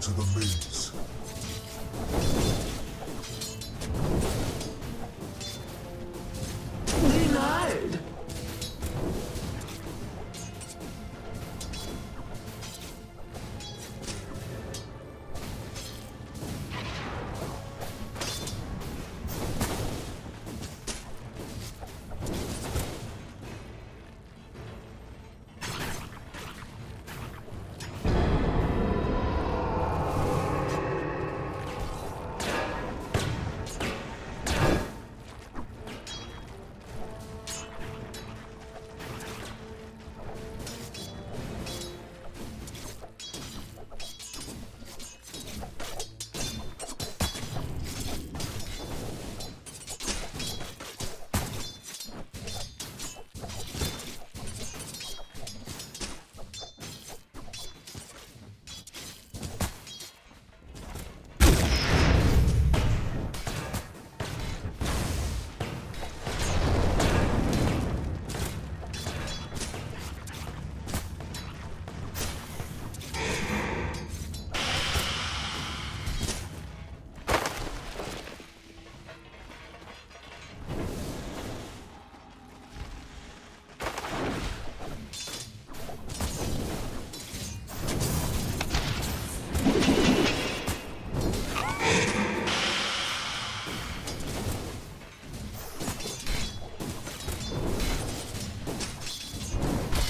To the maze. Denied.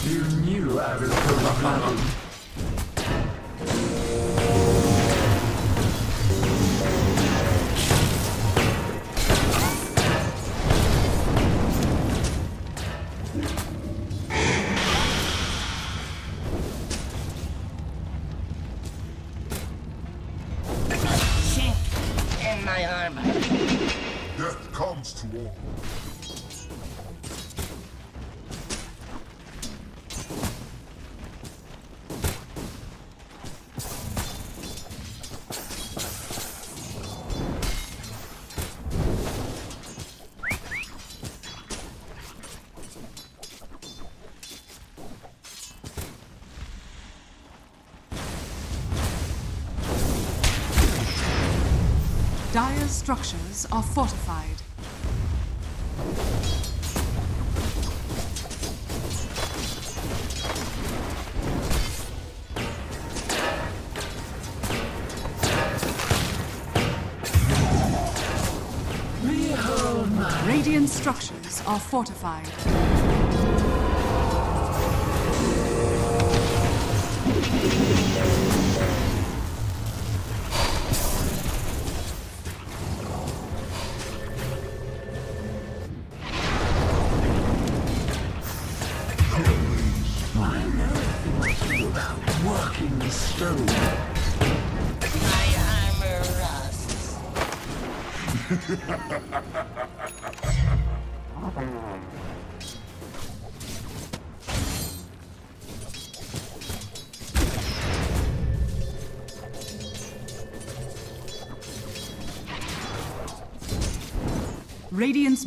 You knew I was coming. Chink in my armor. Death comes to all. Dire's structures are fortified. Radiant structures are fortified. Working stone. My armor rusts. Radiant's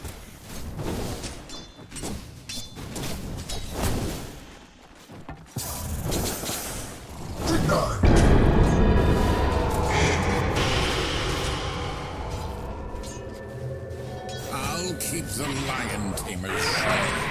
und Immersion.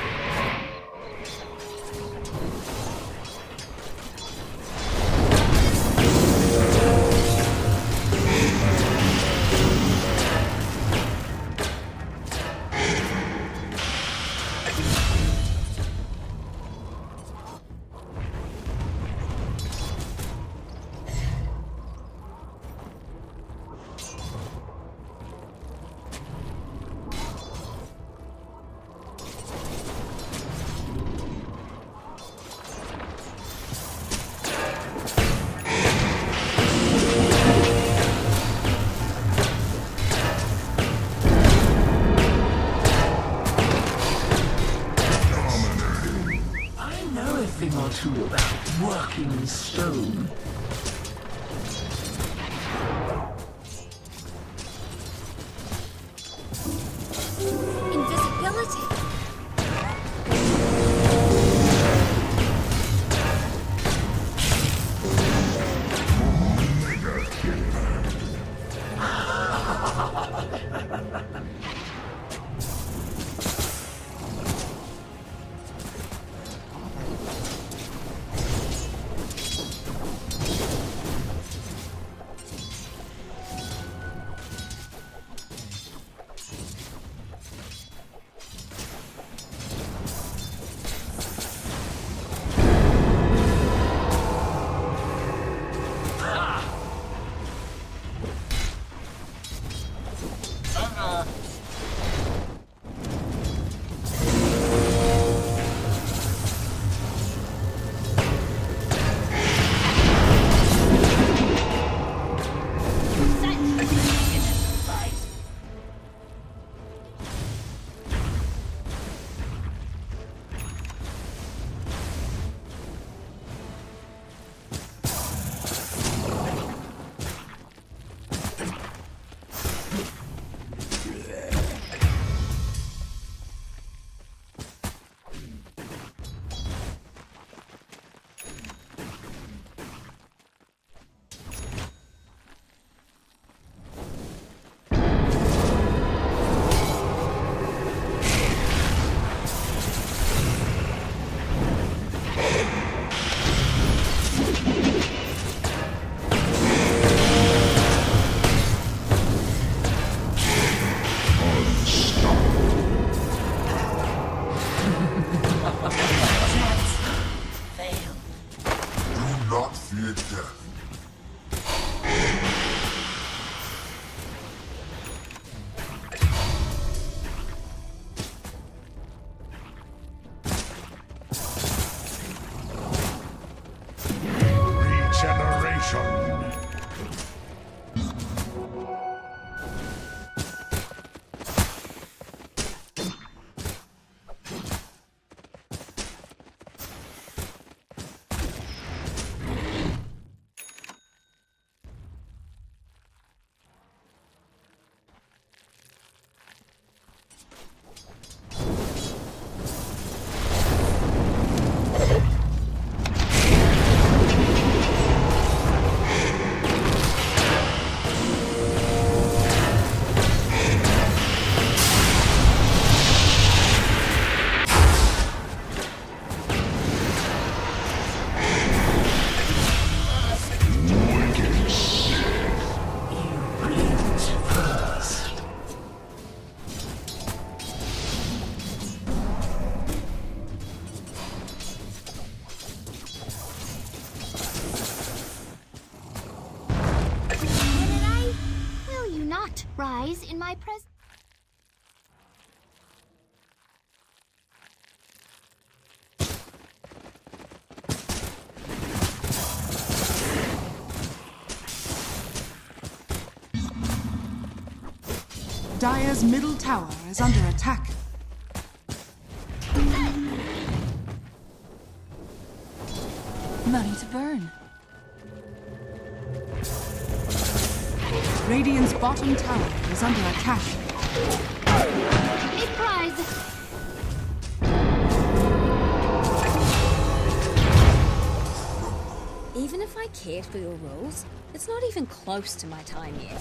Rise in my presence. Dire's middle tower is under attack. Money to burn. Radiant's bottom tower is under attack. A prize! Even if I cared for your rules, it's not even close to my time yet.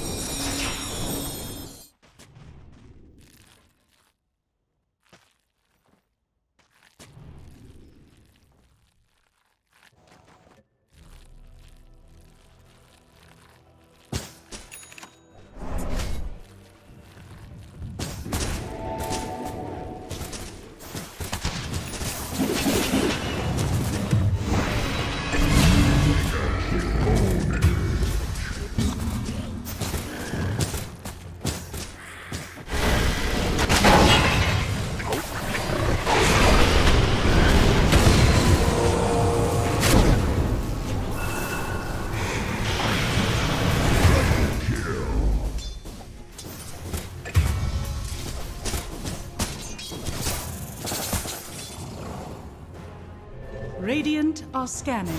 Radiant are scanning.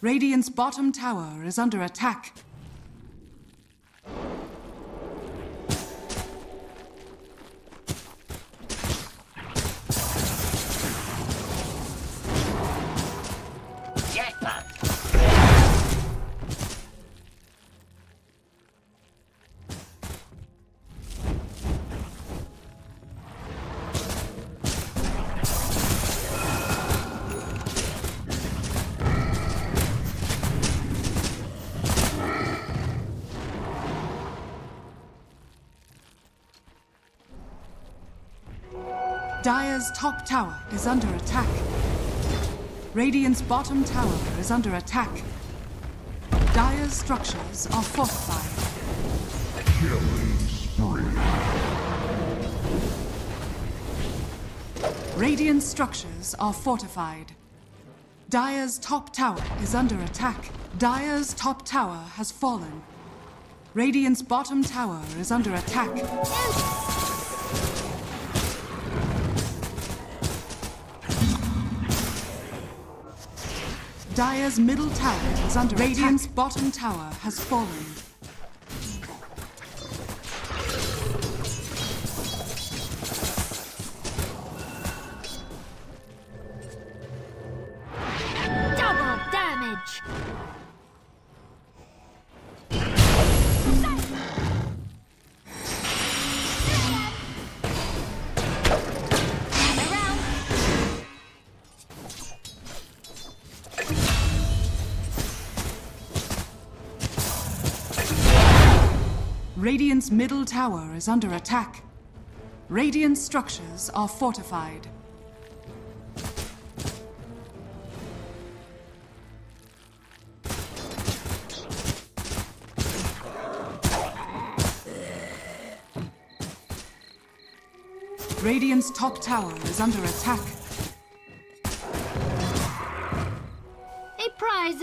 Radiant's bottom tower is under attack. Dire's top tower is under attack. Radiant's bottom tower is under attack. Dire's structures are fortified. Killing spree. Radiant's structures are fortified. Dire's top tower is under attack. Dire's top tower has fallen. Radiant's bottom tower is under attack. Dire's middle tower is under attack. Radiant's bottom tower has fallen. Double damage! Radiant's middle tower is under attack. Radiant structures are fortified. Radiant's top tower is under attack. A prize!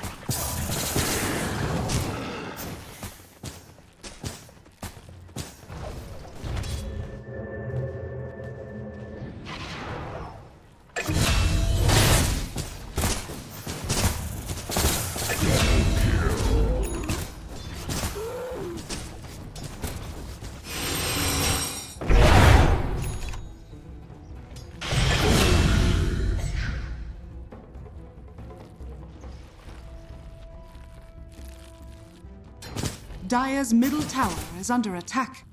Dire's middle tower is under attack.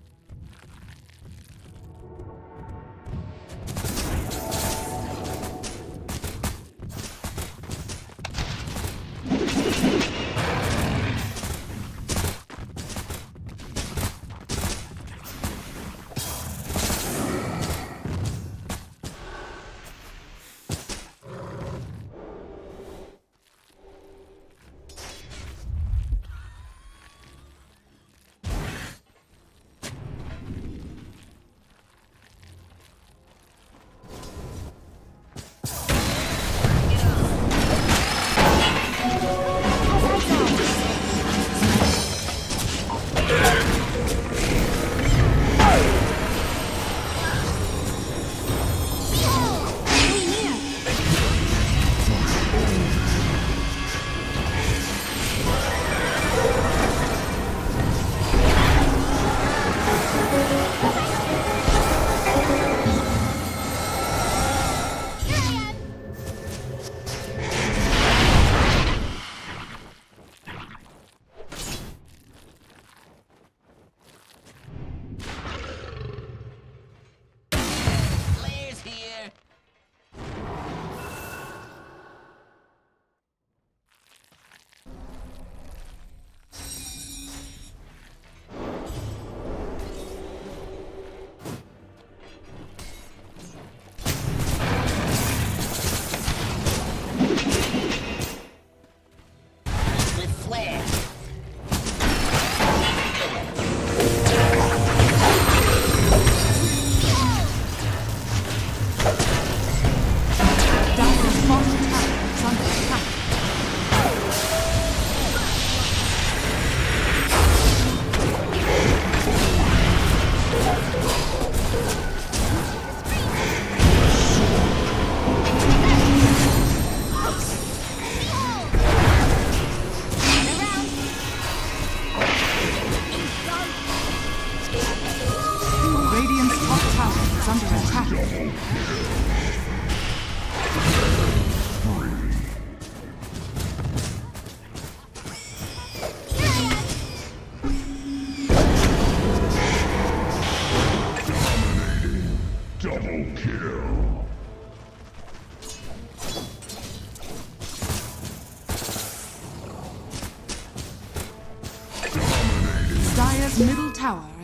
Middle tower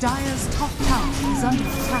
Dire's top tower is under attack.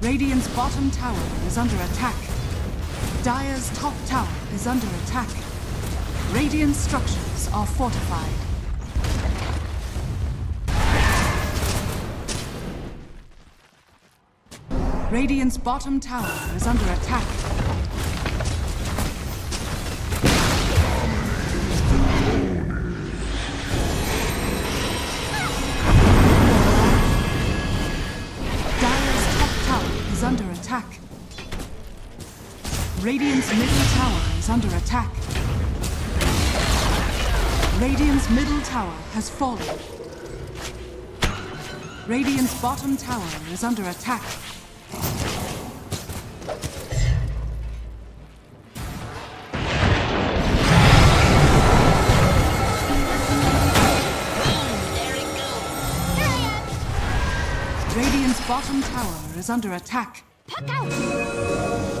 Radiant's bottom tower is under attack. Dire's top tower is under attack. Radiant's structures are fortified. Radiant's bottom tower is under attack. Radiant's middle tower is under attack. Radiant's middle tower has fallen. Radiant's bottom tower is under attack. Radiant's bottom tower is under attack. Puck out!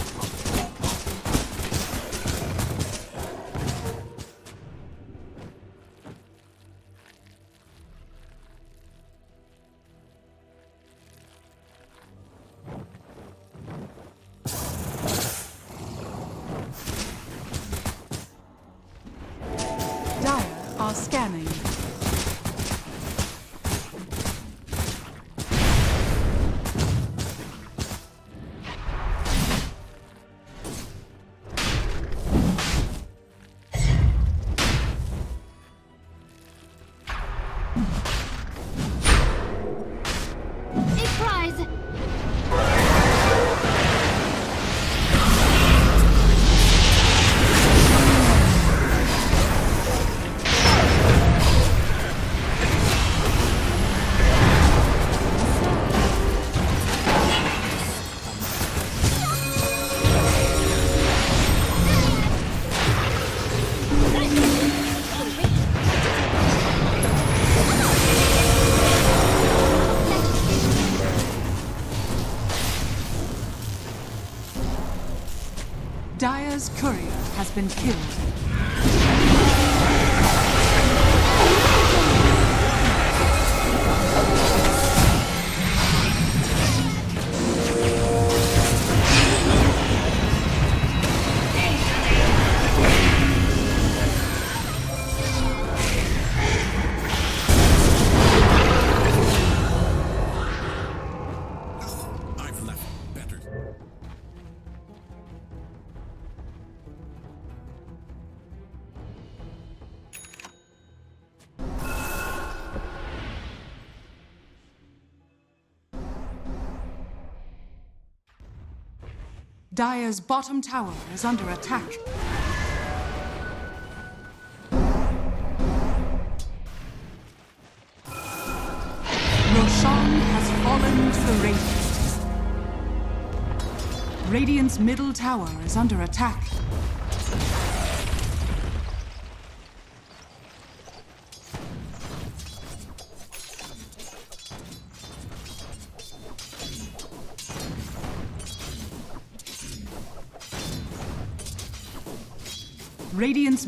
Dire are scanning. Dire's courier has been killed. Hey. Dire's bottom tower is under attack. Roshan has fallen to the Radiant. Radiant's middle tower is under attack. Radiant's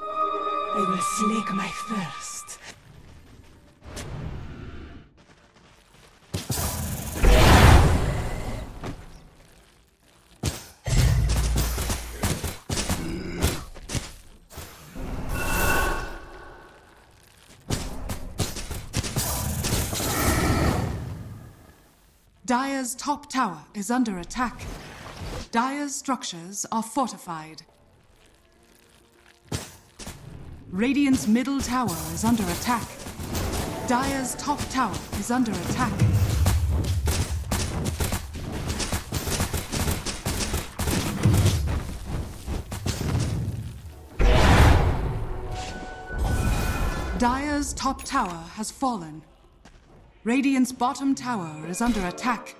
I will slake my thirst. Dire's top tower is under attack. Dire's structures are fortified. Radiant's middle tower is under attack. Dire's top tower is under attack. Dire's top tower has fallen. Radiant's bottom tower is under attack.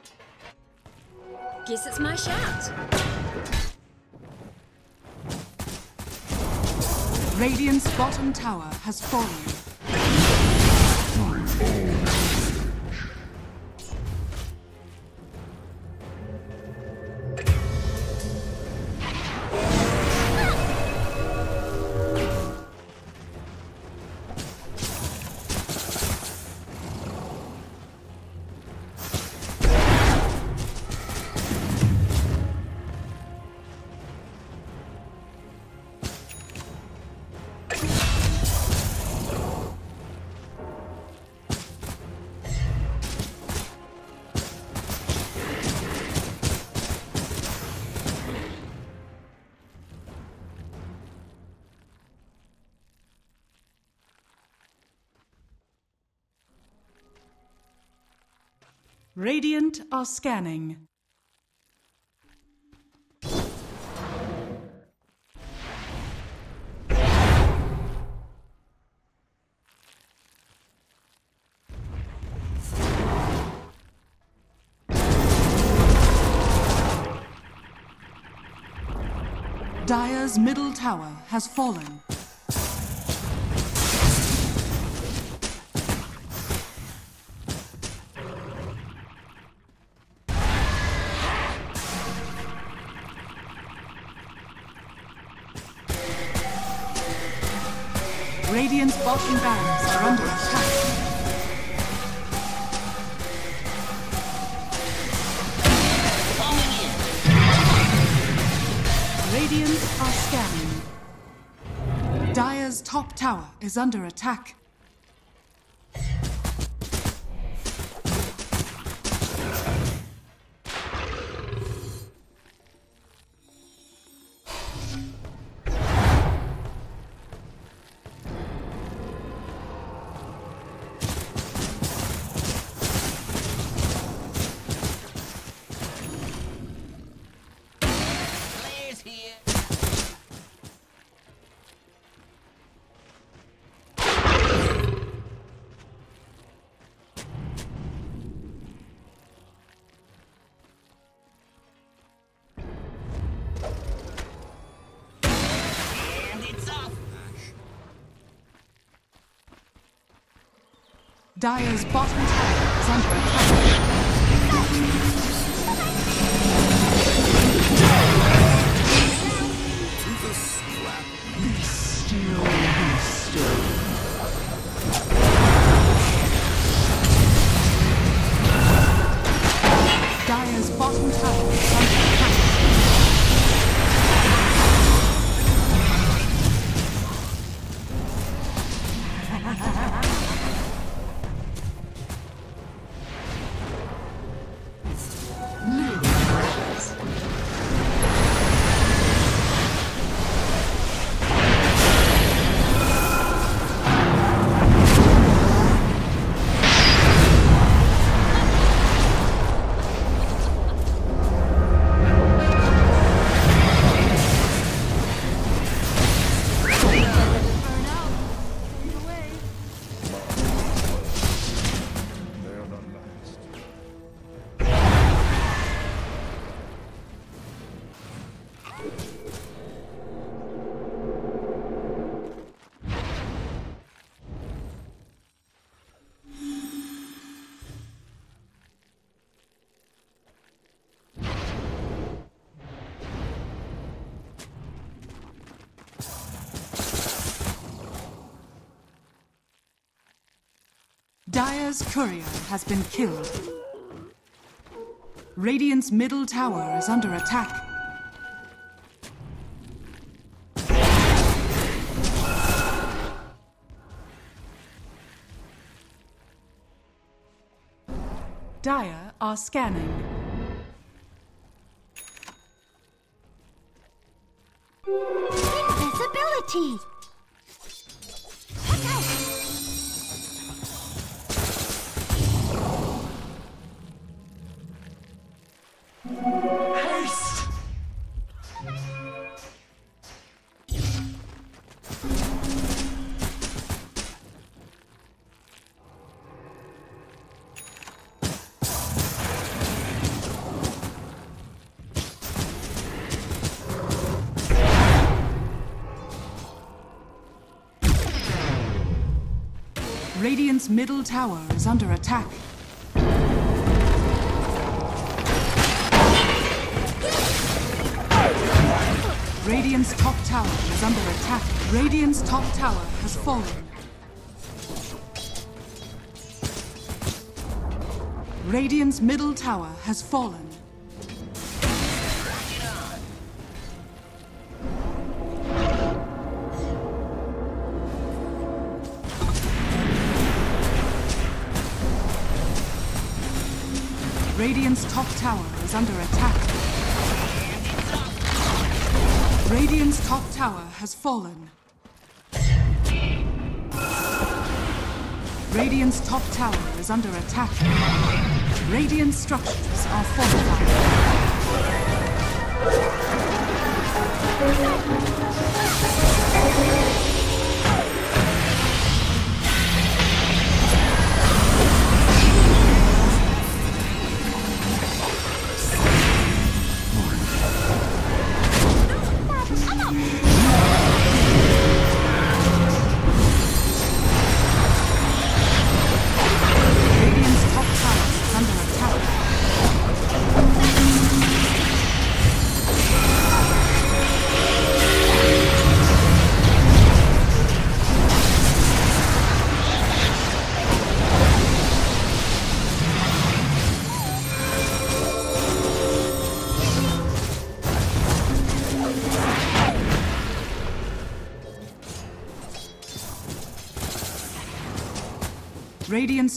Guess it's my shout. Radiant's bottom tower has fallen. Radiant are scanning. Dire's middle tower has fallen. Radiant's bottom barracks are under attack. Radiant are scanning. Dire's top tower is under attack. Dire's bottom tower is under attack. We steal, we steal. Dire's bottom tower is under attack. Dyer's courier has been killed. Radiant's middle tower is under attack. Dyer are scanning. Invisibility! Okay. Haste! Radiant's middle tower is under attack. Radiant's top tower is under attack. Radiant's top tower has fallen. Radiant's middle tower has fallen. Radiant's top tower is under attack. Radiant's top tower has fallen. Radiant's top tower is under attack. Radiant structures are fortified. Radiant's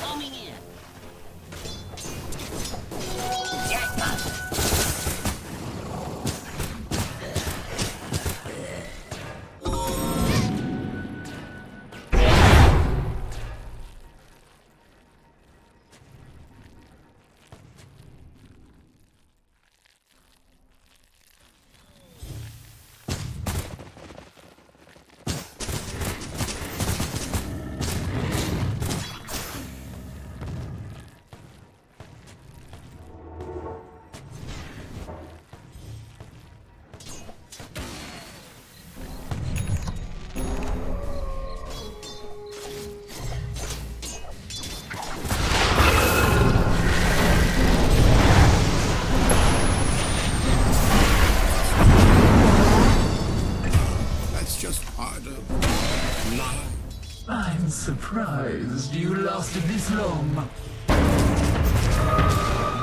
Coming in. I'm surprised you lasted this long. What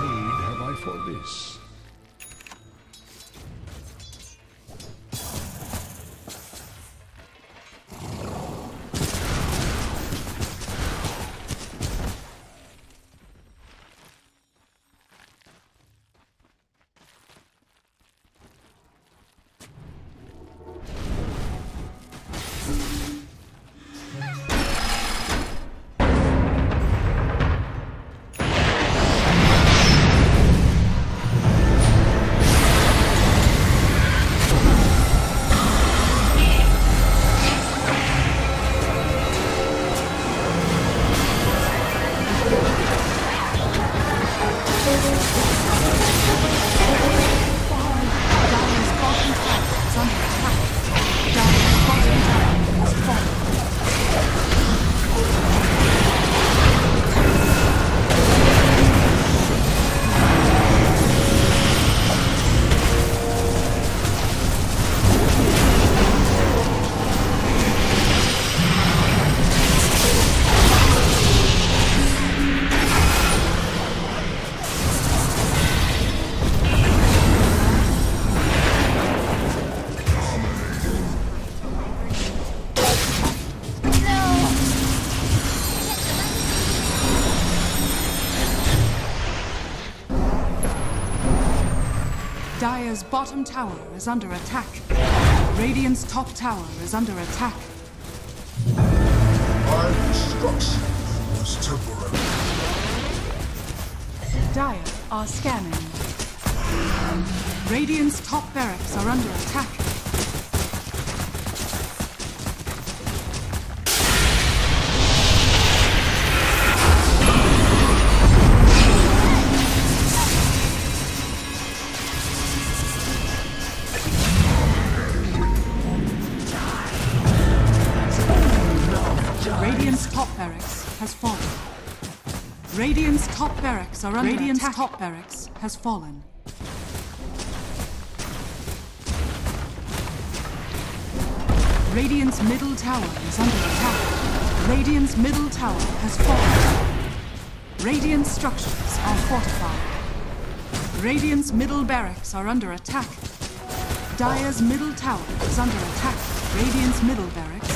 need have I for this? Dire's bottom tower is under attack. Radiant's top tower is under attack. Our destruction was temporary. Dire are scanning. Radiant's top barracks are under attack. Radiant's top barracks are under attack. Top barracks has fallen. Radiant's middle tower is under attack. Radiant's middle tower has fallen. Radiant structures are fortified. Radiant's middle barracks are under attack. Dire's middle tower is under attack. Radiant's middle barracks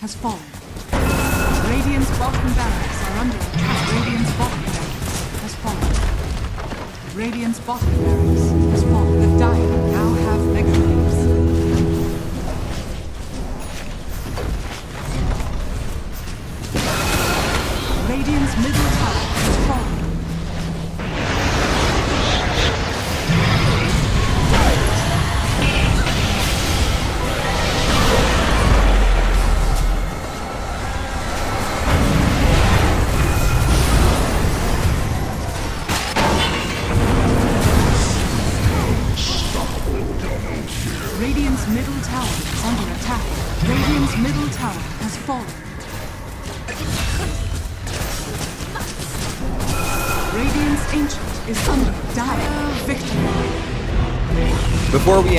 has fallen. Radiant's bottom barracks are under attack. Radiant's bottom barracks has fallen. Radiant's bottom barracks has fallen. The Dire now have Megalips. Radiant's middle tower has fallen. Before we